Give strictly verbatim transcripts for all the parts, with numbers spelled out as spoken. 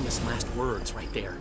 famous last words right there.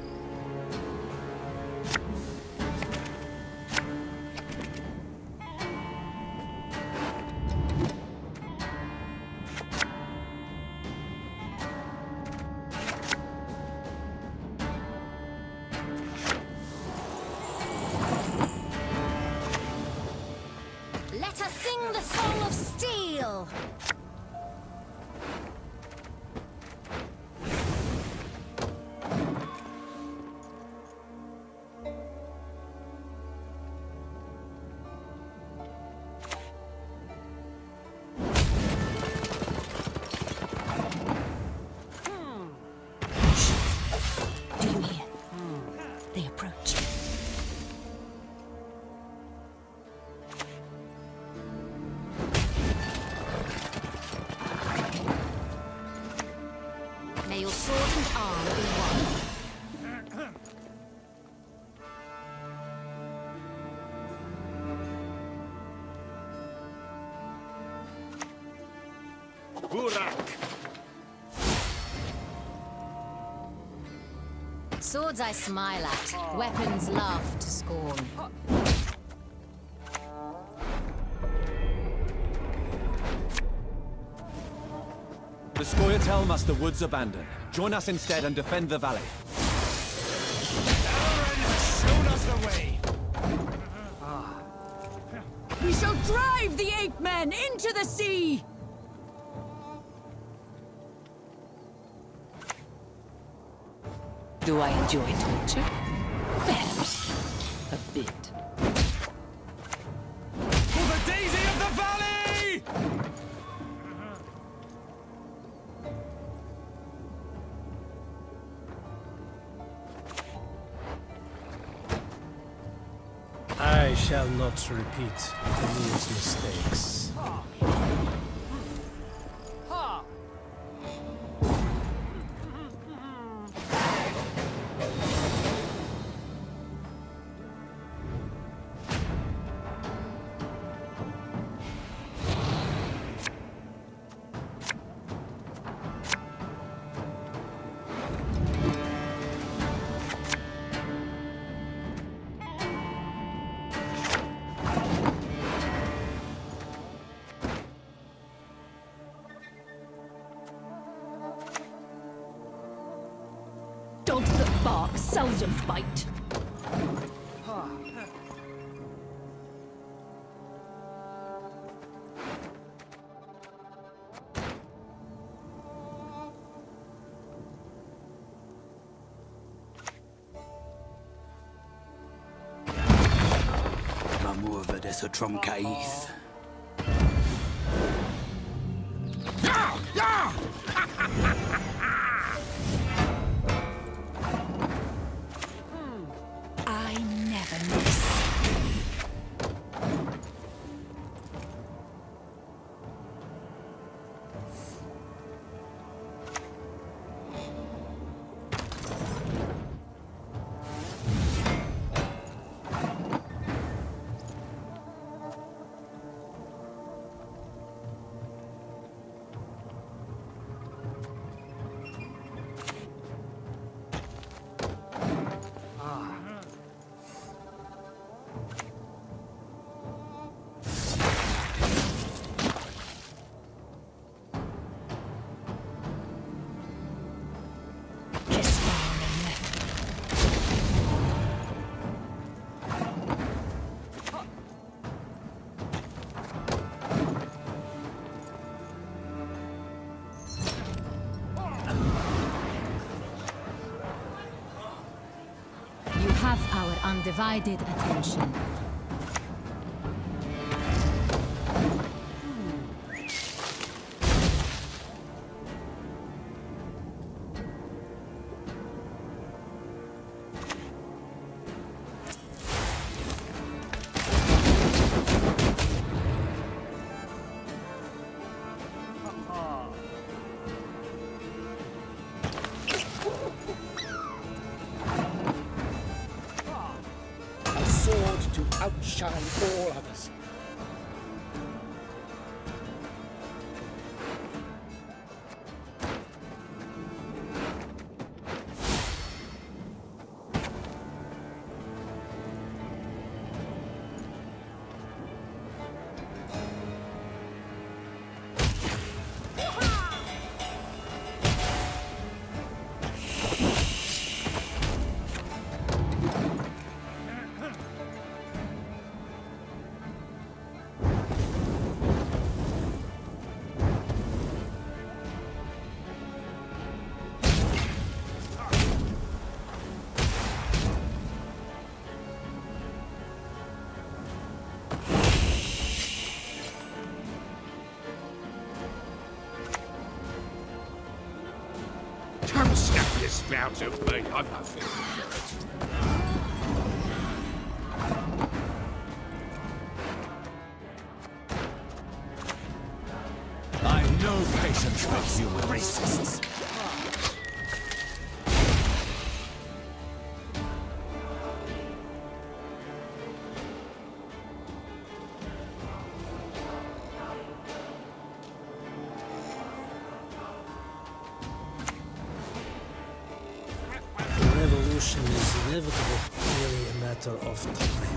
Swords I smile at, weapons laugh to scorn. The Scoia'tael must the woods abandon. Join us instead and defend the valley. Alren has shown us the way! Ah. We shall drive the ape men into the sea! Do I enjoy torture? Perhaps a bit. For the daisy of the valley! I shall not repeat these mistakes. Dogs that bark seldom bite. Mamurva des Otrom Kaith. Undivided attention. Shine all others. this out of me. I'm not feeling good. No patience with you racists. The revolution is inevitable, merely a matter of time.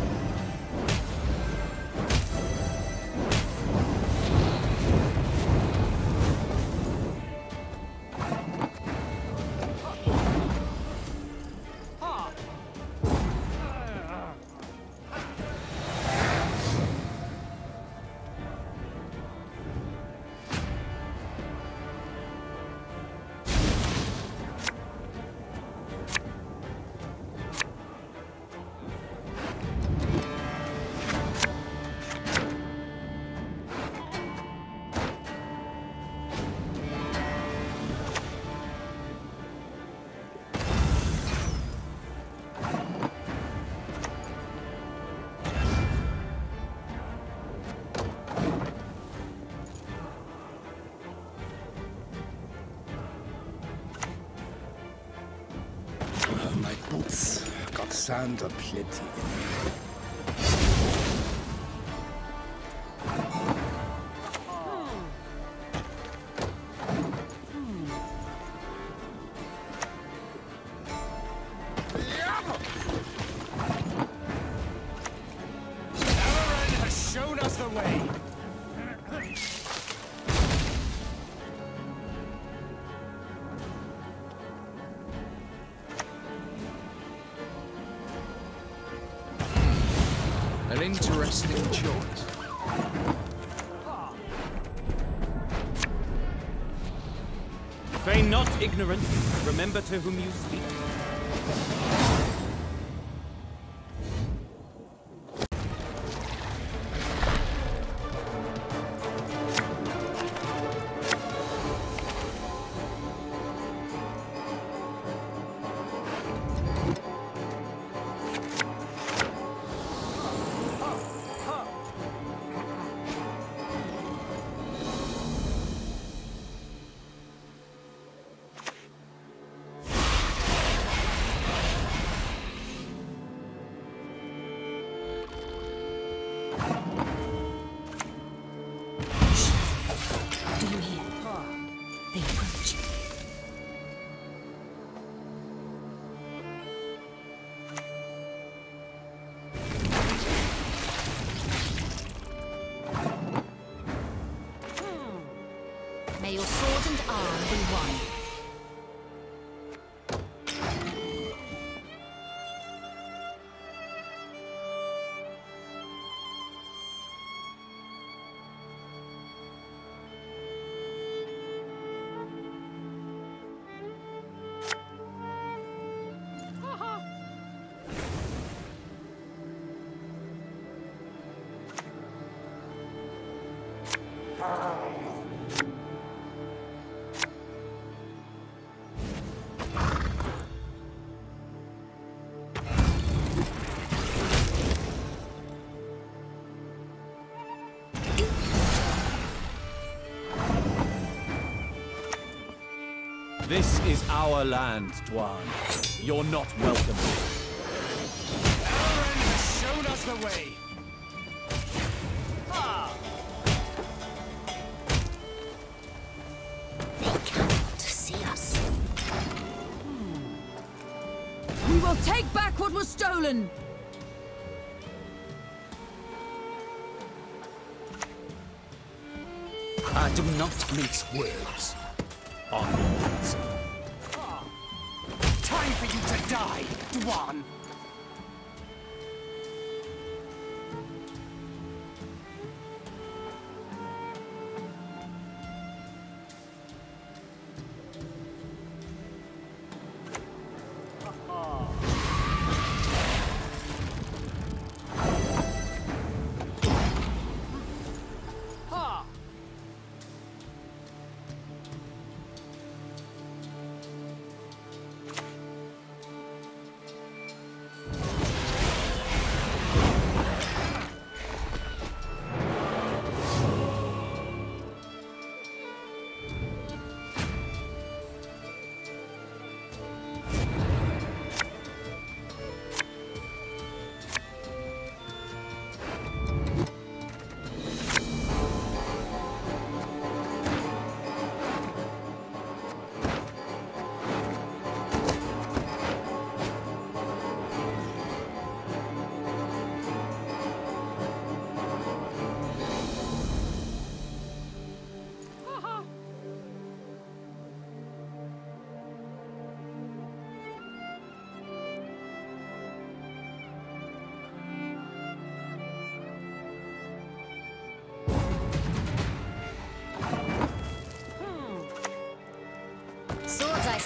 Sand aplenty. Alaran has shown us the way. An interesting choice. Feign not ignorant, remember to whom you speak. May your sword and arm be one. This is our land, Dwan. You're not welcome. Alren has shown us the way. Ah. They cannot see us. Hmm. We will take back what was stolen. I do not mix words. Onwards. Ah. Time for you to die, Duan!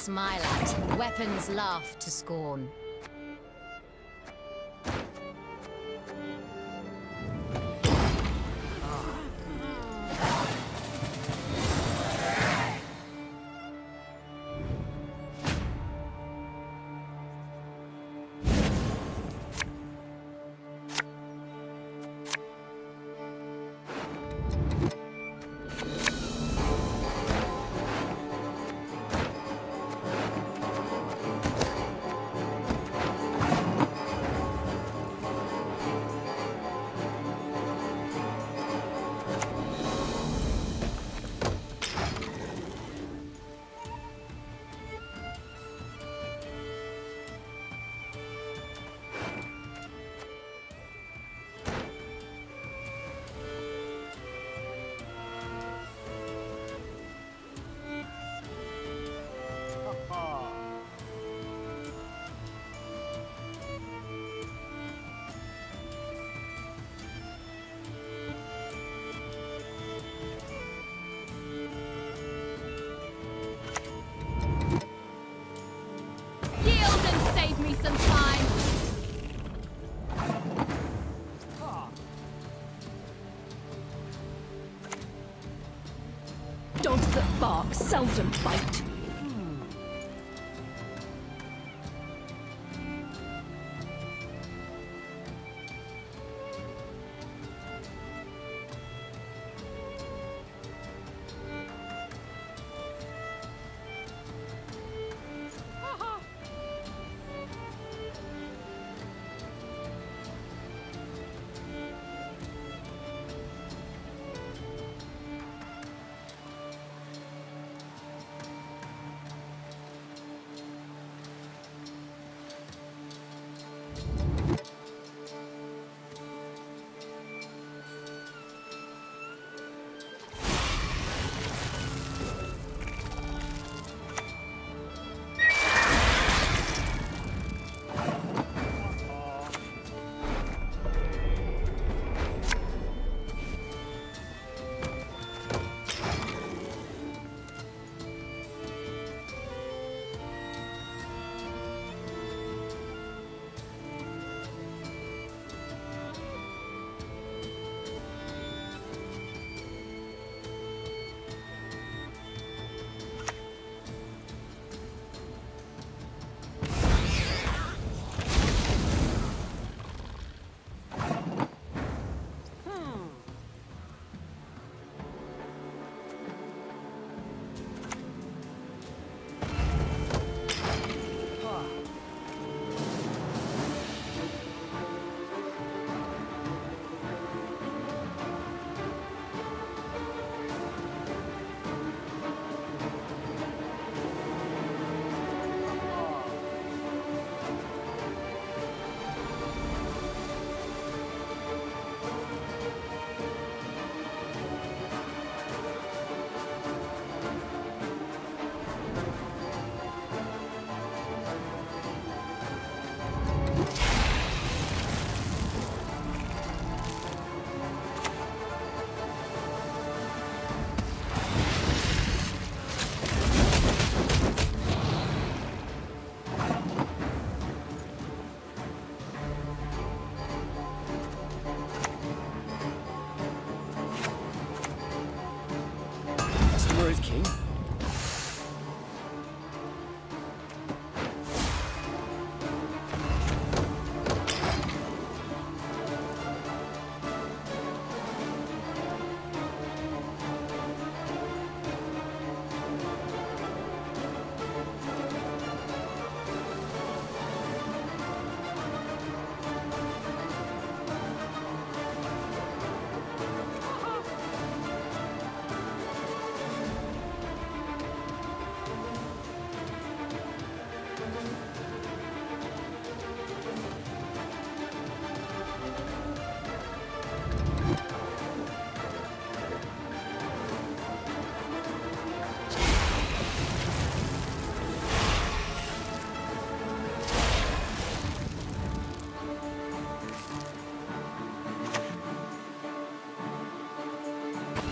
smile at, weapons laugh to scorn. Dogs that bark seldom bite.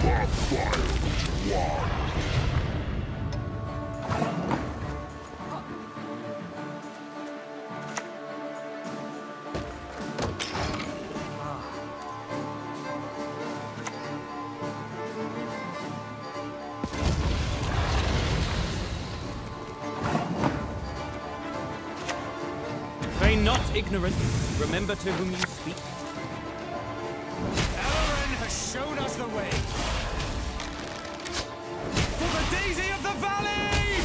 Wild Dwan. not ignorant. Remember to whom you speak. Alren has shown us the way. For the daisy of the valley!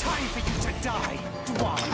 Time for you to die, Dwan.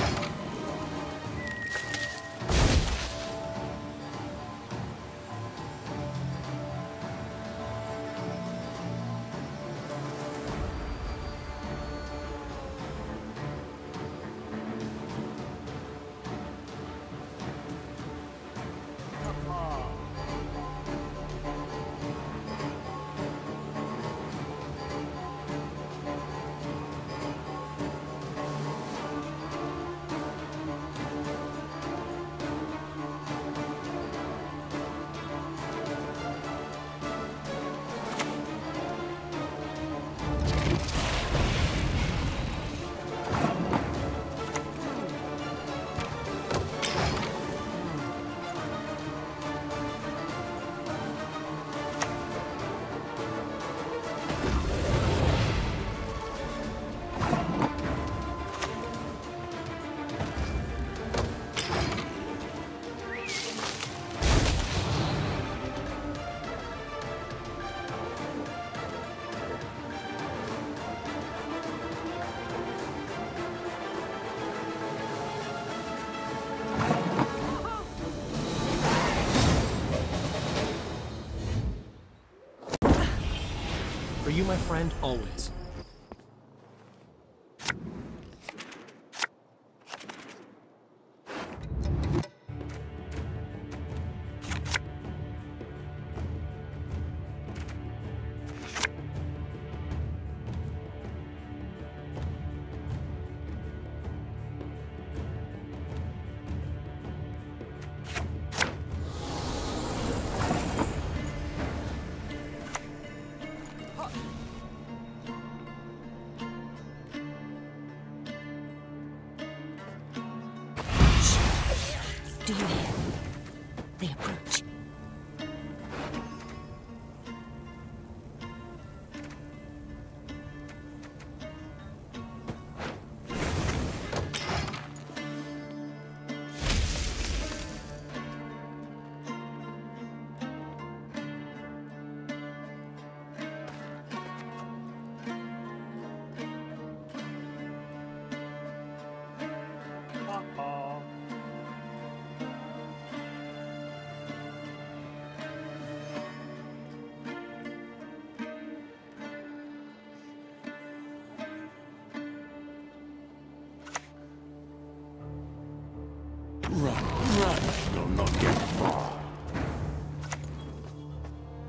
You, my friend, always.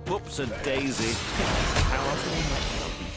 Whoops a daisy. How often am I helping?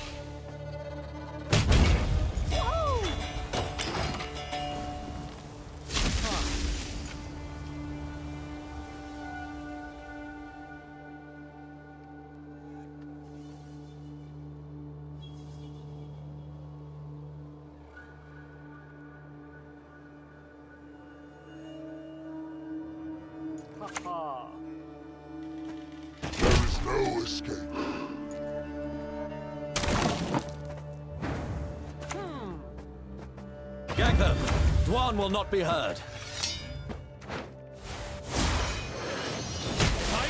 Duan will not be heard. Time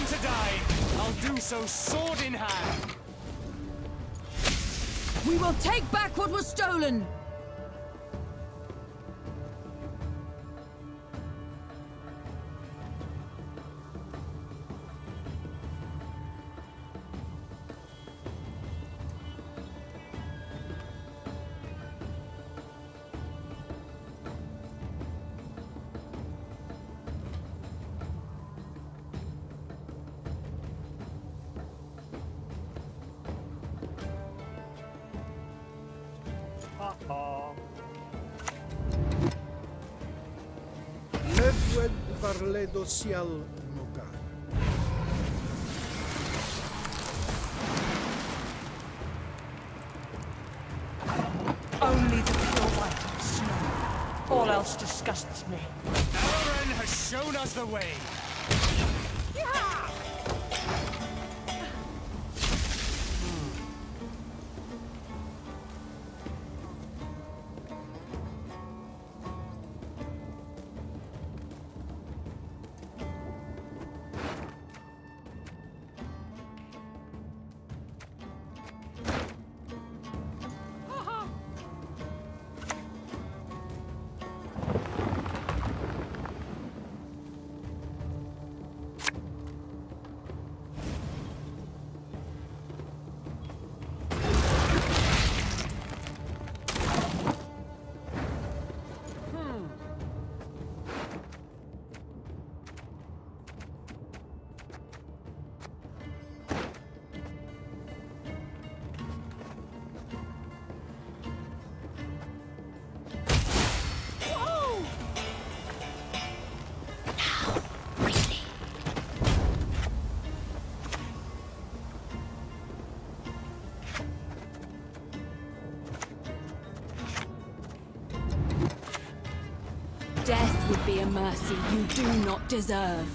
to die. I'll do so sword in hand. We will take back what was stolen. Do ciel nuca. Only the pure white of snow. All else disgusts me. Alaran has shown us the way. would be a mercy you do not deserve.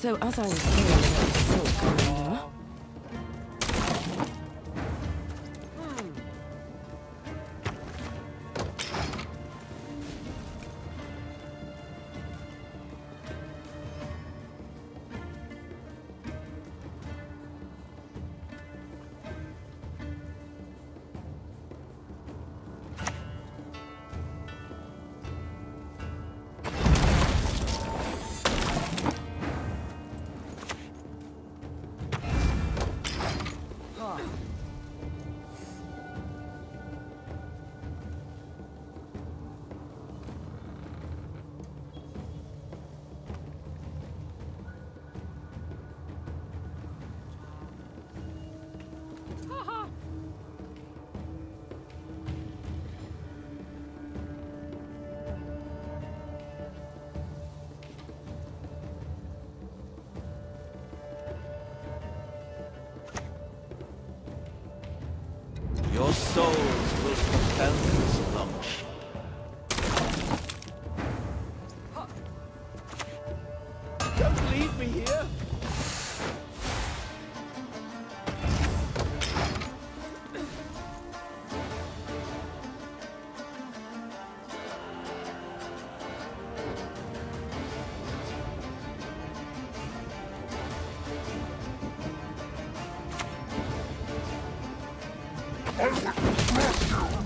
So as I was saying, so Commander. Your souls will compel you to lunch. Don't leave me here! I will smash you!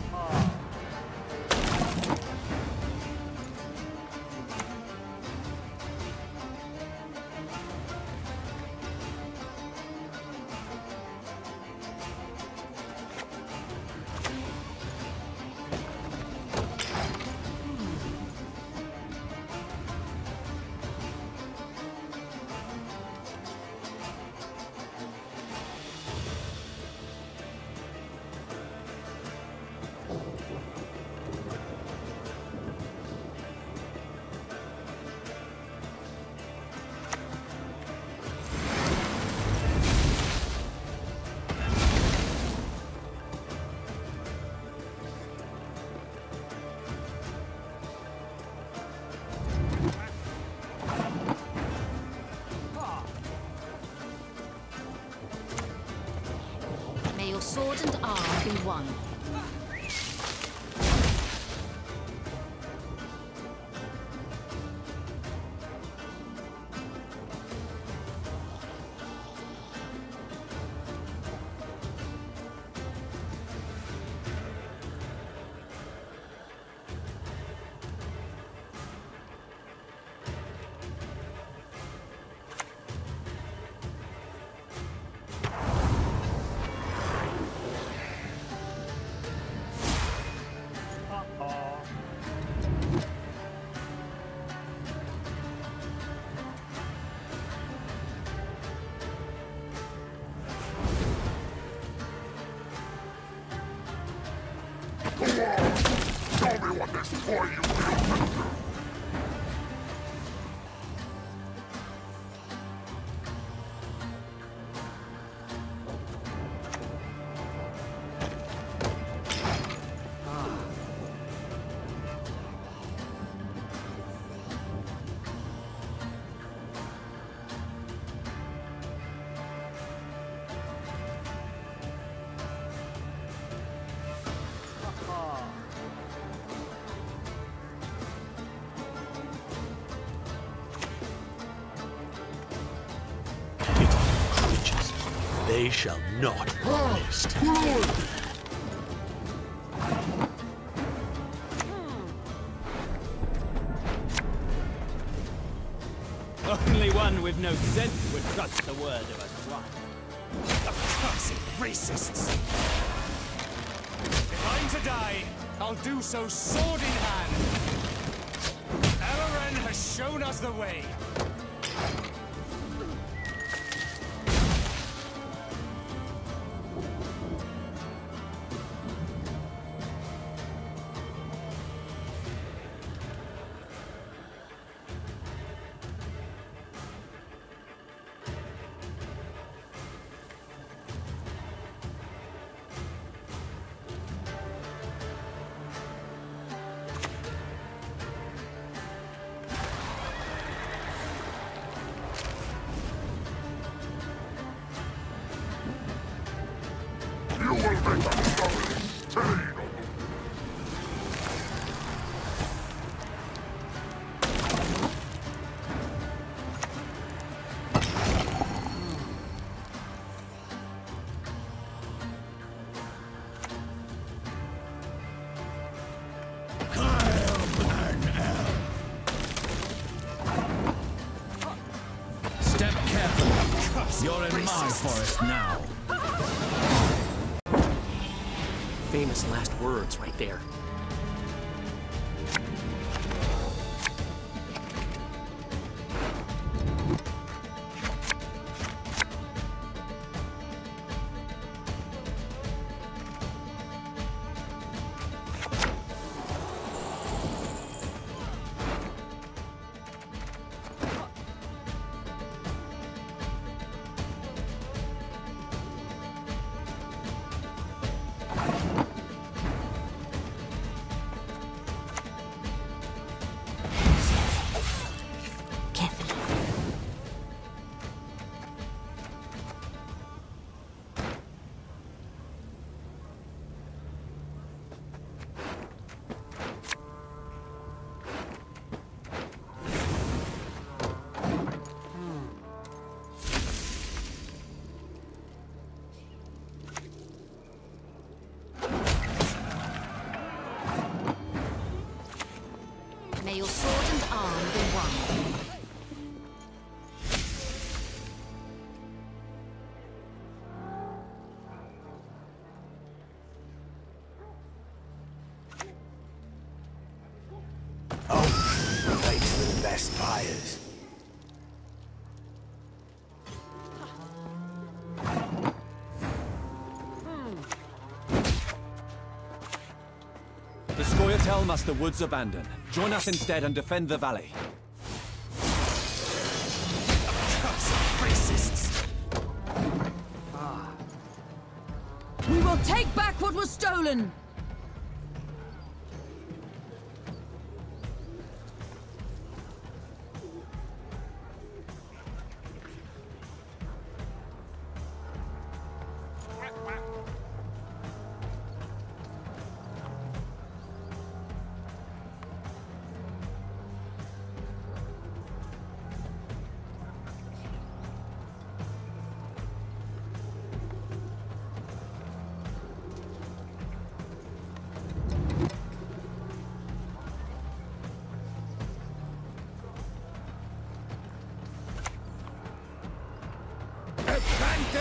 Duan. They shall not be missed. Only one with no sense would trust the word of a Dwan. Accursed racists! If I'm to die, I'll do so sword in hand. Alaran has shown us the way. Forest now. Famous last words right there. Your sword and arm be one. Oh, right to the best pyres. The Scoia'tael must the woods abandon. Join us instead and defend the valley. Accursed racists! Ah. We will take back what was stolen!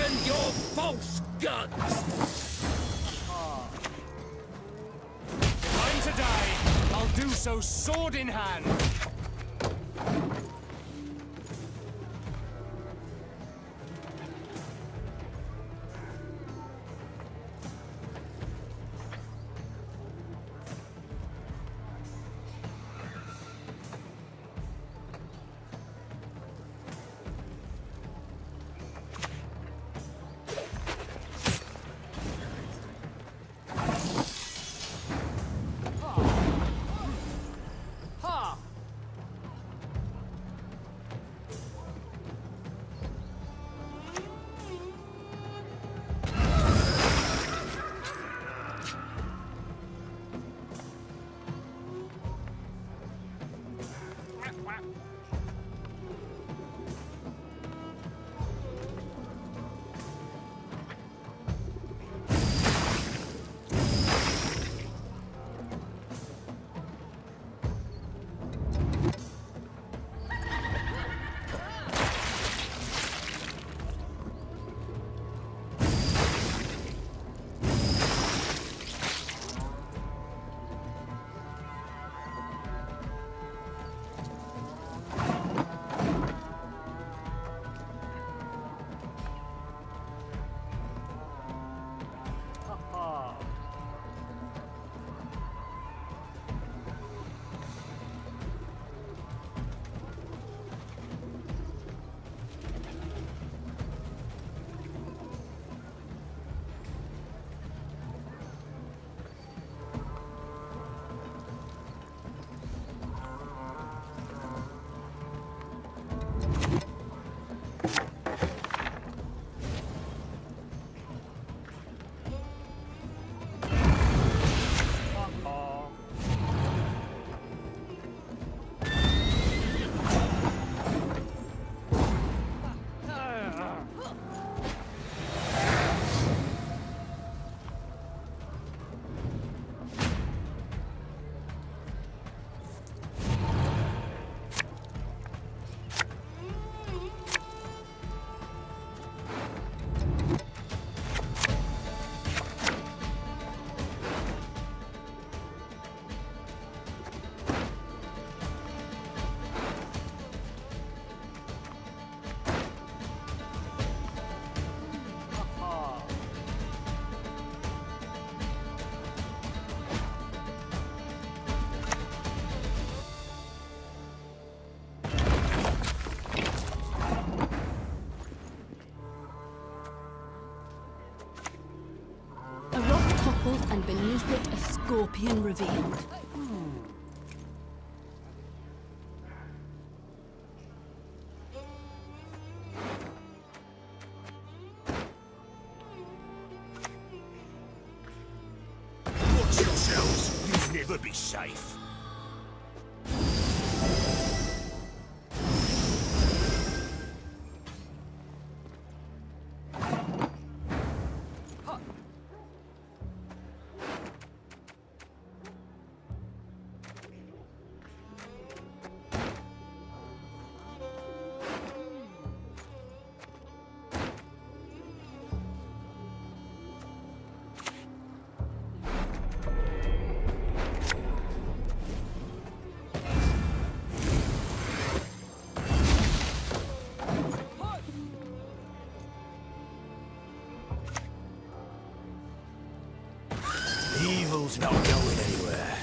Abandon your false guns! If I'm to die, I'll do so sword in hand! And beneath it, a scorpion revealed. Watch yourselves, you'll never be safe. Evil's not going anywhere.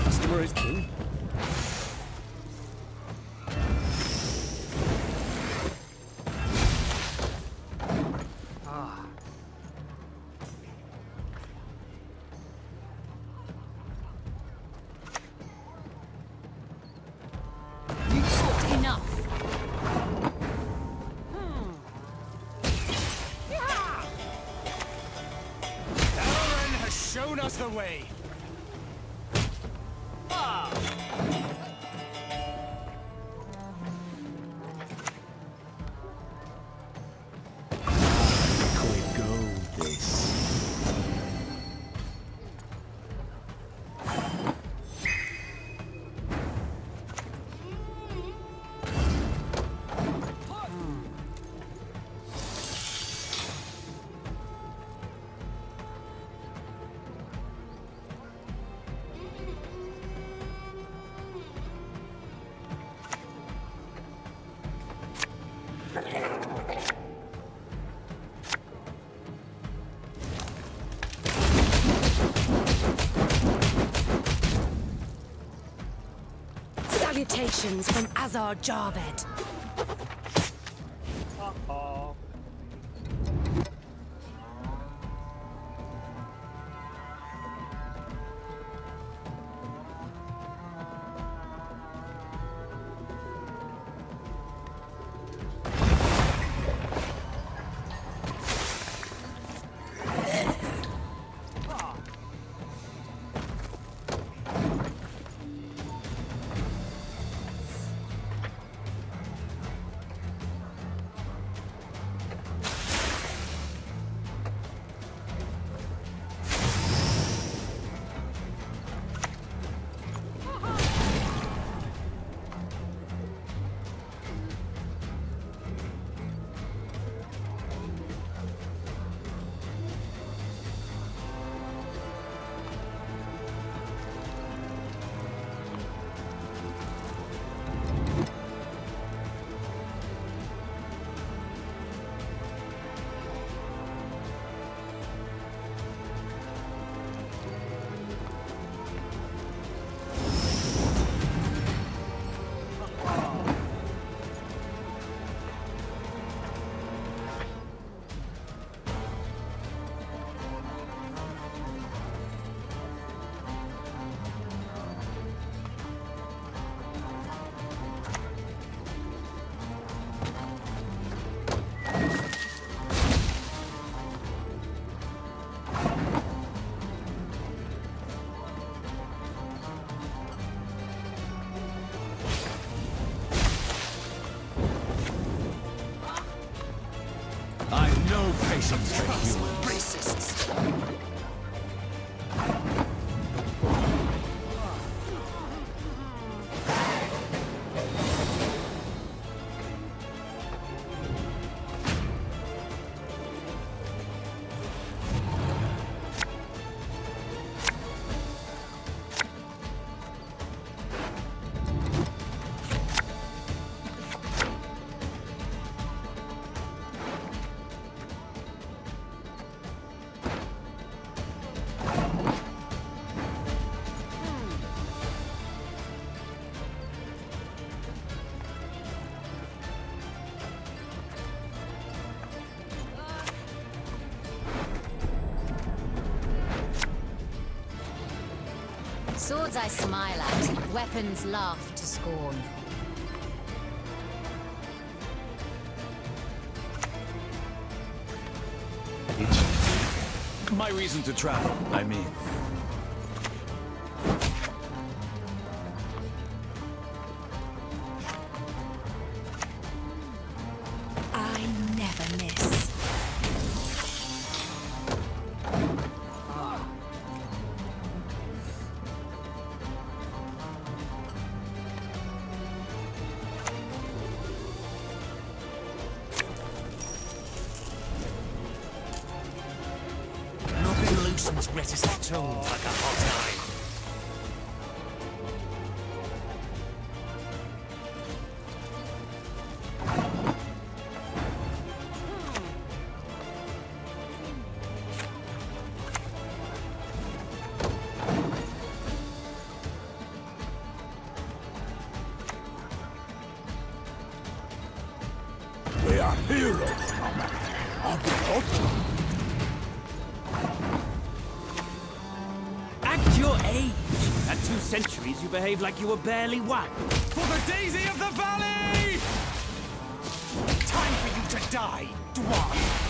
Customer is king. The way. Ah. Salutations from Azar Javed. Uh-oh. Swords I smile at, weapons laugh to scorn. My reason to travel, I mean. Reticent tones like a hot knife. You behave like you were barely one. For the daisy of the valley! Time for you to die, Dwan!